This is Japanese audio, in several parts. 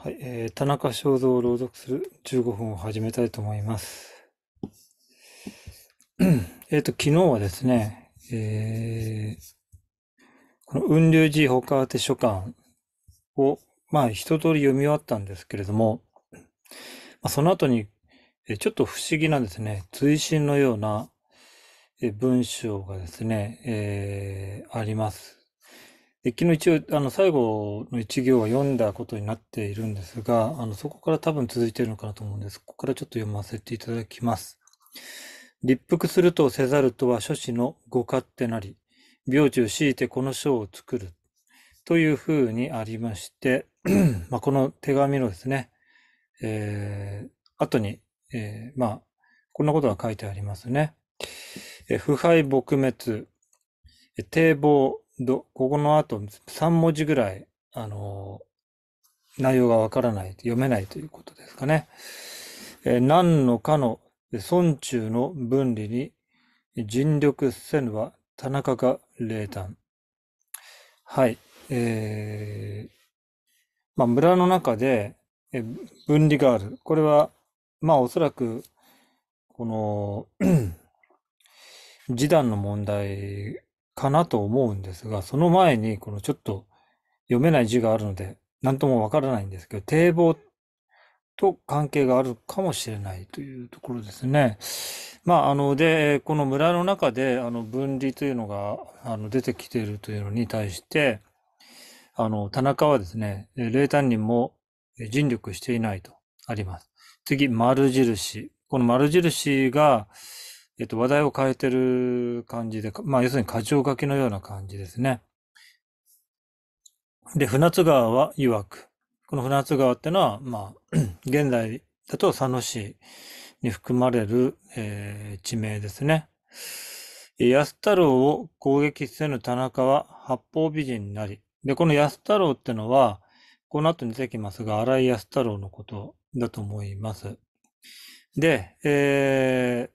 はい、田中正造を朗読する15分を始めたいと思います。昨日はですね、この雲龍寺法華経書簡を、一通り読み終わったんですけれども、その後に、ちょっと不思議なですね、随心のような文章がですね、あります。昨日一応最後の一行は読んだことになっているんですが、そこから多分続いているのかなと思うんです。ここからちょっと読ませていただきます。立腹するとせざるとは諸子の御勝手なり、病中強いてこの書を作るというふうにありましてこの手紙のですね、後に、こんなことが書いてありますね。腐敗撲滅堤防ここの後3文字ぐらい、内容がわからない、読めないということですかね。何のかの村中の分離に尽力せぬは田中が冷淡。はい。村の中で分離がある。これは、おそらく、この、示談の問題、かなと思うんですが、その前にこのちょっと読めない字があるので何ともわからないんですけど、堤防と関係があるかもしれないというところですね。でこの村の中で分離というのが出てきているというのに対して田中はですね、冷淡にも尽力していないとあります。次丸印、この丸印が話題を変えてる感じで、要するに箇条書きのような感じですね。で、船津川は曰く。この船津川ってのは、現在だと佐野市に含まれる、地名ですね。安太郎を攻撃せぬ田中は八方美人になり。で、この安太郎ってのは、この後に出てきますが、荒井安太郎のことだと思います。で、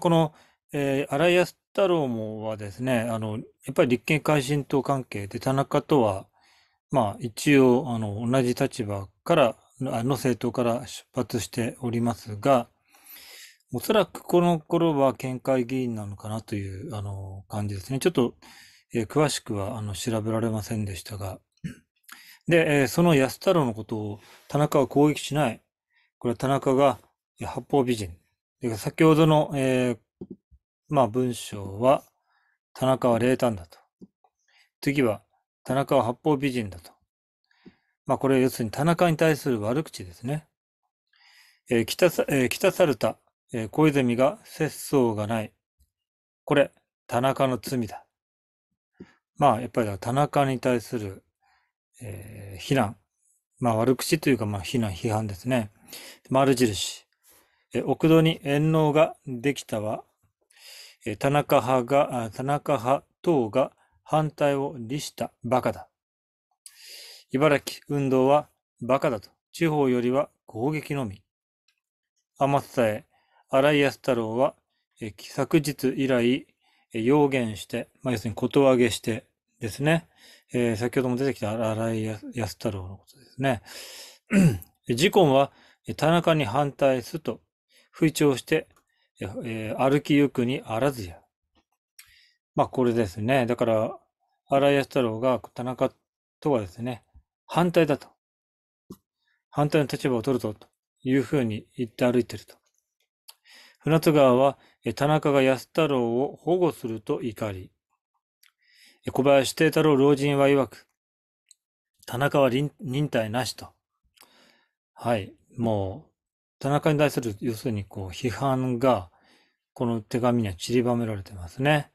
この、荒井安太郎もはですね、やっぱり立憲改進党関係で田中とは、一応、同じ立場から、政党から出発しておりますが、おそらくこの頃は県会議員なのかなという、感じですね。ちょっと、詳しくは、調べられませんでしたが。で、その安太郎のことを田中は攻撃しない。これは田中が八方美人。先ほどの、文章は、田中は冷淡だと。次は、田中は八方美人だと。これ、要するに田中に対する悪口ですね。北さるた、小泉が節操がない。これ、田中の罪だ。やっぱり田中に対する、非難。悪口というか、非難、批判ですね。丸印。奥戸に遠納ができたは、田中派等が反対を利した馬鹿だ。茨城運動は馬鹿だと。地方よりは攻撃のみ。天草へ、荒井安太郎は、昨日以来、要言して、要するにこと上げしてですね、先ほども出てきた荒井安太郎のことですね。自公は、田中に反対すと、吹聴して、歩きゆくにあらずや。これですね。だから、荒井安太郎が田中とはですね、反対だと。反対の立場を取るぞというふうに言って歩いていると。船津川は、田中が安太郎を保護すると怒り。小林定太郎老人は曰く、田中は忍耐なしと。はい。もう、田中に対する、要するに、批判が、この手紙には散りばめられてますね。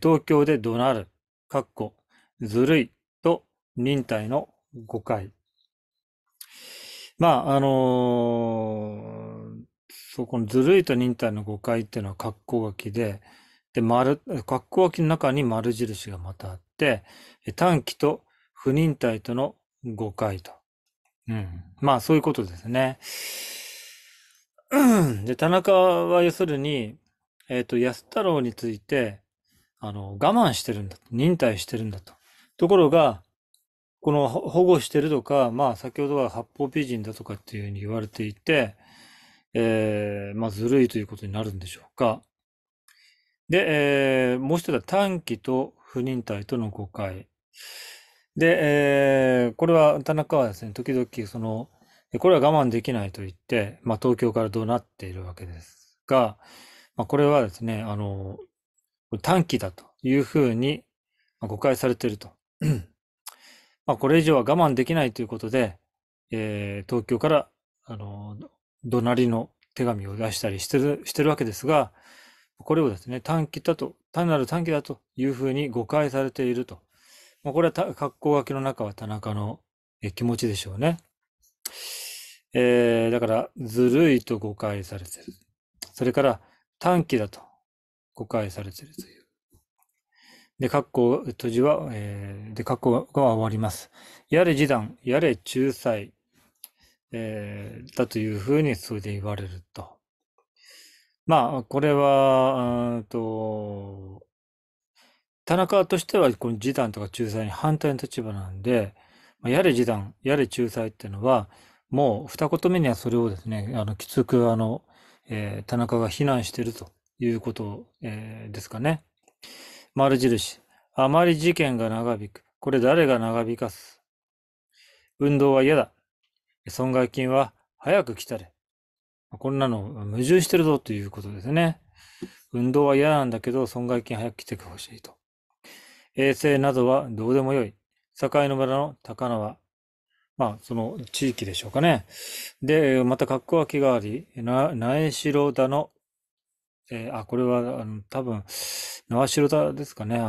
東京で怒鳴る、かっこ、ずるいと、忍耐の誤解。このずるいと忍耐の誤解っていうのは、かっこ書きで、かっこ書きの中に丸印がまたあって、短期と不忍耐との誤解と。そういうことですね。で、田中は要するに、安太郎について、我慢してるんだと。忍耐してるんだと。ところが、この保護してるとか、まあ先ほどは八方美人だとかっていうふうに言われていて、まあずるいということになるんでしょうか。で、もう一つは短気と不忍耐との誤解。で、これは田中はですね、時々その、これは我慢できないと言って、まあ東京から怒鳴っているわけですが、まあこれはですね、短気だというふうに誤解されていると。まあこれ以上は我慢できないということで、東京から怒鳴りの手紙を出したりしてるわけですが、これをですね、単なる短気だというふうに誤解されていると。まあ、これは格好書きの中は田中の気持ちでしょうね。だから、ずるいと誤解されている。それから、短気だと誤解されているという。で、格好閉じは、格好が終わります。やれ示談、やれ仲裁、だというふうにそれで言われると。まあ、これは、田中としては、この示談とか仲裁に反対の立場なんで、やれ示談、やれ仲裁っていうのは、もう二言目にはそれをですね、きつく、田中が非難しているということ、ですかね。丸印。あまり事件が長引く。これ誰が長引かす。運動は嫌だ。損害金は早く来たれ。こんなの矛盾してるぞということですね。運動は嫌なんだけど、損害金早く来てほしいと。衛生などはどうでもよい。境の村の高輪。まあ、その地域でしょうかね。で、また、格好空きがあり、苗代田の、これは、多分、苗代田ですかね、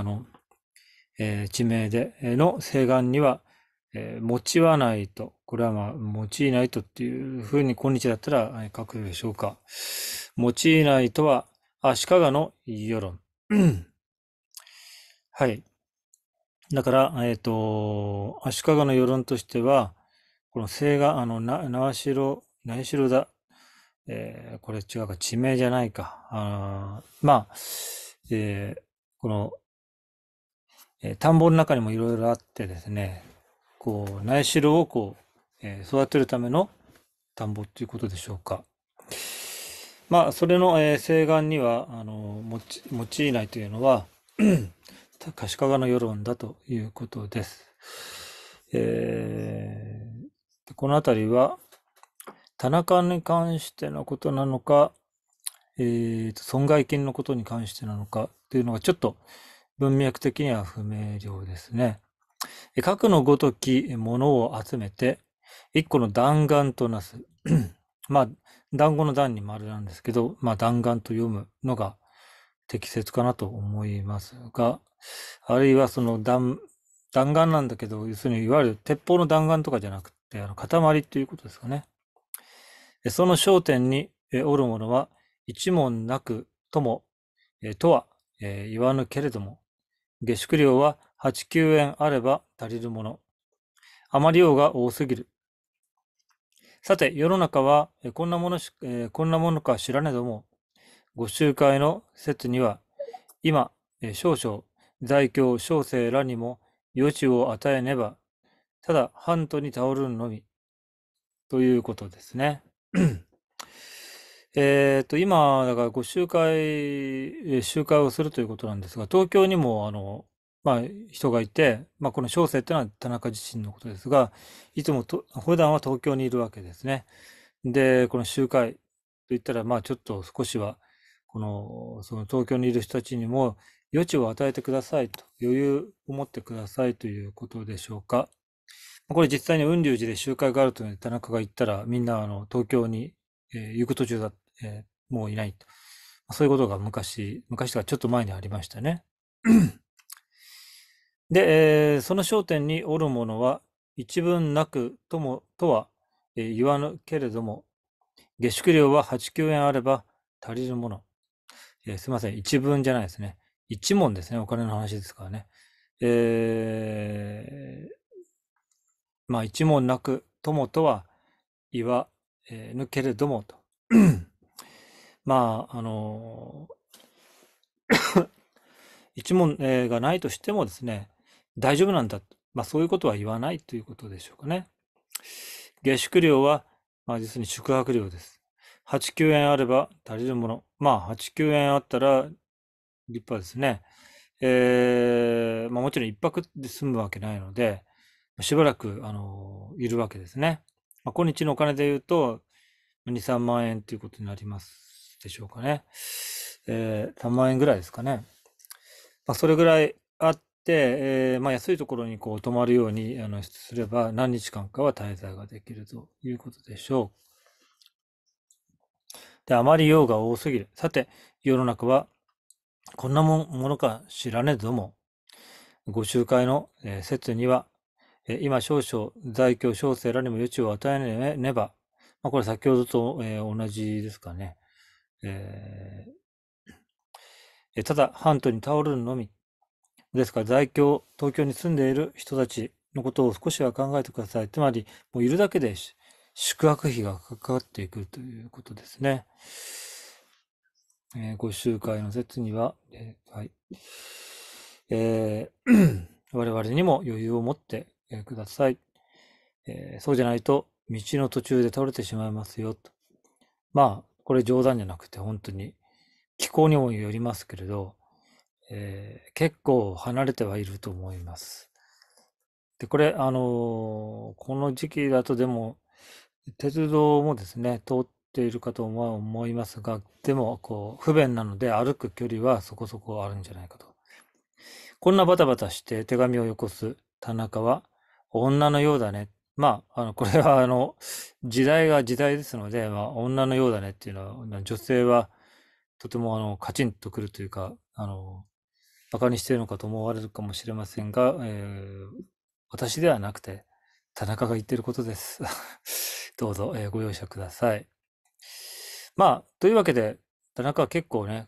地名で、の西岸には、用わないと。これはまあ、用いないとっていうふうに今日だったら書くでしょうか。用いないとは、足利の世論。はい。だから、足利の世論としては、この西岸、苗代田、これ違うか、地名じゃないか。まあ、この、田んぼの中にもいろいろあってですね、こう苗代をこう、育てるための田んぼということでしょうか。まあそれの、西岸には用いないというのは足利の世論だということです。この辺りは田中に関してのことなのか、損害金のことに関してなのかというのがちょっと文脈的には不明瞭ですね。核のごときものを集めて、一個の弾丸となす。まあ、団子の団に丸なんですけど、まあ、弾丸と読むのが適切かなと思いますが、あるいはその弾丸なんだけど、要するにいわゆる鉄砲の弾丸とかじゃなくて、塊ということですかね。その焦点におるものは、一問なくとも、とは言わぬけれども、下宿料は8、9円あれば足りるもの。余り量が多すぎる。さて、世の中はこんなものか知らねども、ご集会の説には、今、少々、在京小生らにも余地を与えねば、ただ、半途に倒るのみ。ということですね。今、だから、集会をするということなんですが、東京にも、まあ、人がいて、まあ、この小生ってのは田中自身のことですが、いつも普段は東京にいるわけですね。で、この集会といったら、まあ、ちょっと少しは、その東京にいる人たちにも余地を与えてくださいと、余裕を持ってくださいということでしょうか。これ実際に雲龍寺で集会があるというので、田中が言ったら、みんな東京に、行く途中だ、もういないと。そういうことが昔とかちょっと前にありましたね。で、その焦点におるものは、一文なくともとは、言わぬけれども、下宿料は8、9円あれば足りるもの。すいません、一文じゃないですね。一文ですね、お金の話ですからね。まあ、一文なくともとは言わぬけれどもと。まあ、一文がないとしてもですね、大丈夫なんだ。そういうことは言わないということでしょうかね。下宿料は、実に宿泊料です。8、9円あれば足りるもの。8、9円あったら立派ですね。もちろん一泊で済むわけないので、しばらく、いるわけですね。今日のお金で言うと、2、3万円ということになりますでしょうかね。3万円ぐらいですかね。それぐらいあって、安いところに泊まるようにすれば、何日間かは滞在ができるということでしょう。で、あまり用が多すぎる。さて、世の中は、こんなものか知らねえぞも。ご集会の説には、今少々在京小生らにも余地を与えねば、これ先ほどと同じですかね。ただ半島に倒れるのみですから、在京東京に住んでいる人たちのことを少しは考えてください。つまりもういるだけで宿泊費がかかっていくということですね。ご集会の説には、我々にも余裕を持ってください。そうじゃないと道の途中で倒れてしまいますよと。これ冗談じゃなくて本当に気候にもよりますけれど、結構離れてはいると思います。で、これこの時期だとでも鉄道もですね通っているかとは思いますが、でも不便なので歩く距離はそこそこあるんじゃないかと。こんなバタバタして手紙をよこす田中は女のようだね。これは時代が時代ですので、女のようだねっていうのは、女性はとてもカチンとくるというか、バカにしているのかと思われるかもしれませんが、私ではなくて田中が言っていることです。どうぞ、ご容赦ください。というわけで、田中は結構ね、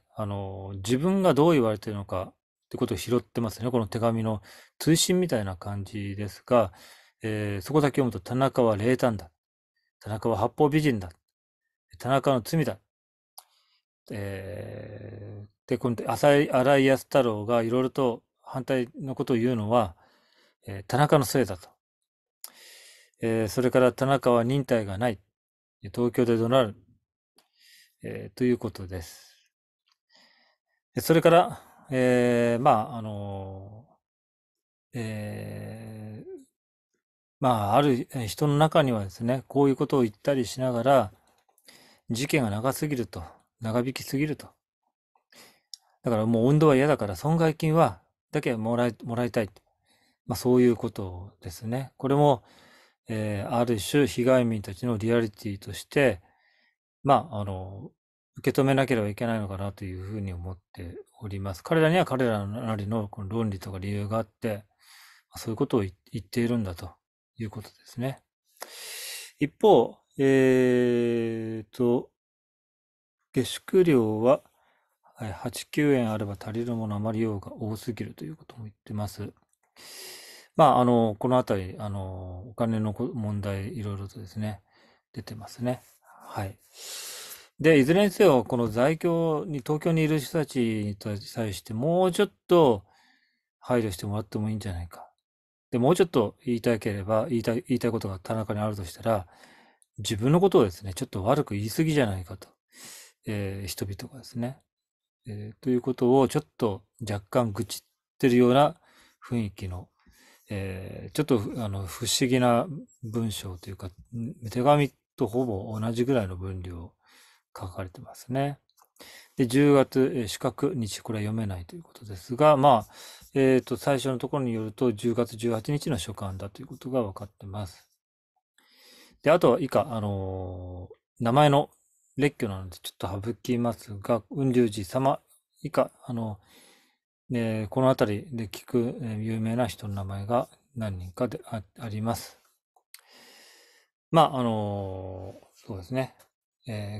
自分がどう言われているのかということを拾ってますね。この手紙の追伸みたいな感じですが、そこだけ読むと、田中は冷淡だ。田中は八方美人だ。田中の罪だ。で、この荒井安太郎がいろいろと反対のことを言うのは、田中のせいだと。それから田中は忍耐がない。東京で怒鳴る。ということです。それから、ある人の中にはですね、こういうことを言ったりしながら、事件が長すぎると、長引きすぎると。だからもう運動は嫌だから、損害金は、だけはもらいたいと。そういうことですね。これも、ある種、被害民たちのリアリティとして、受け止めなければいけないのかなというふうに思っております。彼らには彼らなりのこの論理とか理由があって、そういうことを言っているんだと。いうことですね。一方、下宿料は8、9円あれば足りるものあまり用が多すぎるということも言ってます。このあたり、お金の問題、いろいろとですね、出てますね。はい。で、いずれにせよ、この東京にいる人たちに対して、もうちょっと配慮してもらってもいいんじゃないか。で、もうちょっと言いたいことが田中にあるとしたら、自分のことをですね、ちょっと悪く言い過ぎじゃないかと、人々がですね、ということをちょっと若干愚痴ってるような雰囲気の、ちょっと不思議な文章というか、手紙とほぼ同じぐらいの分量を書かれてますね。で、10月、四角日、これは読めないということですが、最初のところによると、10月18日の書簡だということが分かってます。で、あとは以下、名前の列挙なのでちょっと省きますが、雲龍寺様以下、この辺りで聞く、有名な人の名前が何人かであります。そうですね。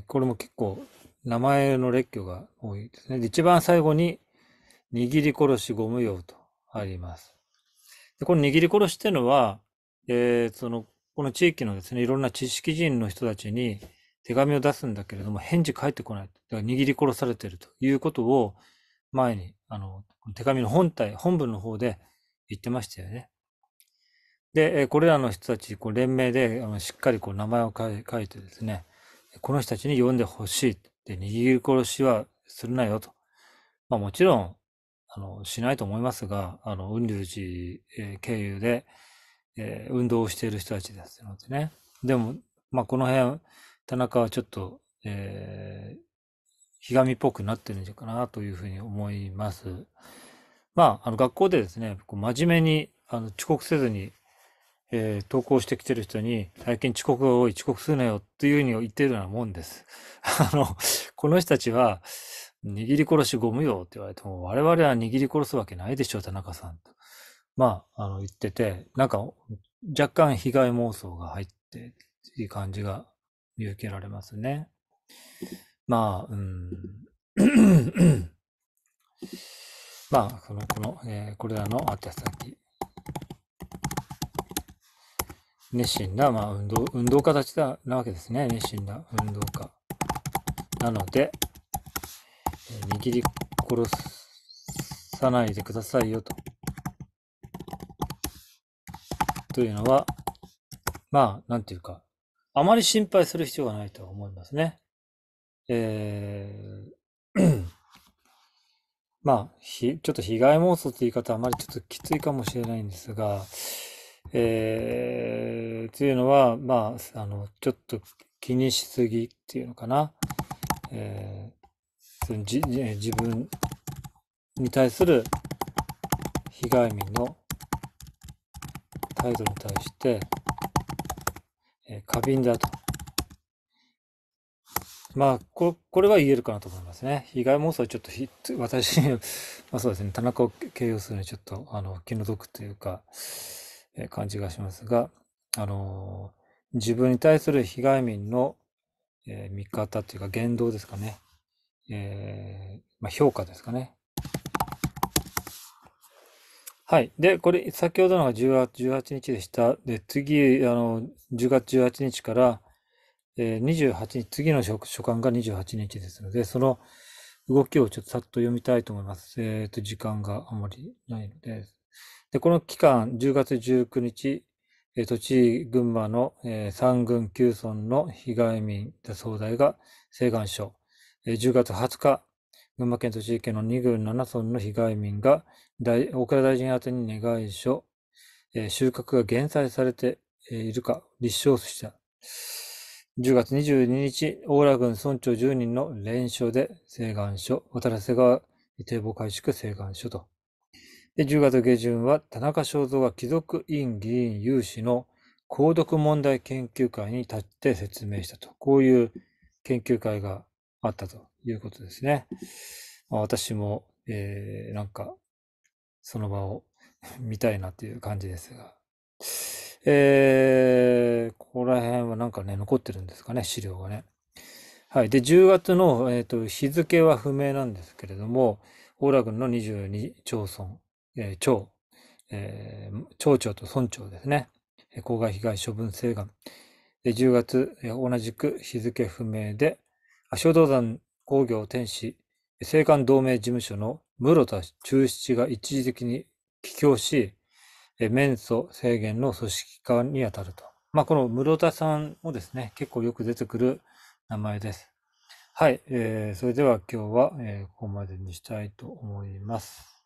これも結構、名前の列挙が多いですね。で、一番最後に、握り殺しご無用とあります。で、この握り殺しっていうのは、この地域のですね、いろんな知識人の人たちに手紙を出すんだけれども、返事返ってこない。だから握り殺されているということを前に、手紙の本文の方で言ってましたよね。で、これらの人たち、連名でしっかり名前を書いてですね、この人たちに読んでほしい。で、握り殺しはするなよと。まあ、もちろん、しないと思いますが、雲龍寺経由で、運動をしている人たちですのでね。でも、まあ、この辺、田中はちょっと、ひがみっぽくなってるんじゃないかなというふうに思います。まあ、学校でですね、真面目に遅刻せずに、登校してきてる人に、最近遅刻が多い、遅刻するなよっていうふうに言ってるようなもんです。この人たちは、握り殺しゴムよって言われても、我々は握り殺すわけないでしょ、田中さんと。まあ、言ってて、なんか、若干被害妄想が入っていい感じが見受けられますね。まあ、うん。まあ、これらの宛先。熱心な、まあ、運動家たちなわけですね。熱心な運動家。なので、握り殺さないでくださいよと。というのは、まあ、なんていうか、あまり心配する必要がないとは思いますね。まあ、ちょっと被害妄想という言い方はあまりちょっときついかもしれないんですが、というのは、まあ、ちょっと気にしすぎっていうのかな。自分に対する被害民の態度に対して、過敏だと。まあ、これは言えるかなと思いますね。被害妄想はちょっと私、まあそうですね、田中を形容するにちょっと気の毒というか、感じがしますが、自分に対する被害民の、見方というか言動ですかね。まあ、評価ですかね。はい。で、これ、先ほどのが18日でした。で、次、10月18日から、28日、次の書簡が28日ですので、その動きをちょっとさっと読みたいと思います。時間があまりないので。で、この期間、10月19日、栃木、群馬の、3郡9村の被害民総代が請願書。10月20日、群馬県栃木県の2郡7村の被害民が大倉大臣宛てに願い書、収穫が減災されているか立証した。10月22日、大浦郡村長10人の連署で請願書、渡瀬川堤防改築請願書と。で、10月下旬は田中正造が貴族院議員有志の鉱毒問題研究会に立って説明したと。こういう研究会があったということですね。まあ、私も、なんか、その場を見たいなという感じですが。ここら辺はなんかね、残ってるんですかね、資料がね。はい。で、10月の、日付は不明なんですけれども、大浦郡の22町村、町長と村長ですね。公害被害処分請願。で、10月、同じく日付不明で、小道山工業天使、青函同盟事務所の室田中七が一時的に帰郷し、免訴制限の組織化にあたると。まあ、この室田さんもですね、結構よく出てくる名前です。はい。それでは今日はここまでにしたいと思います。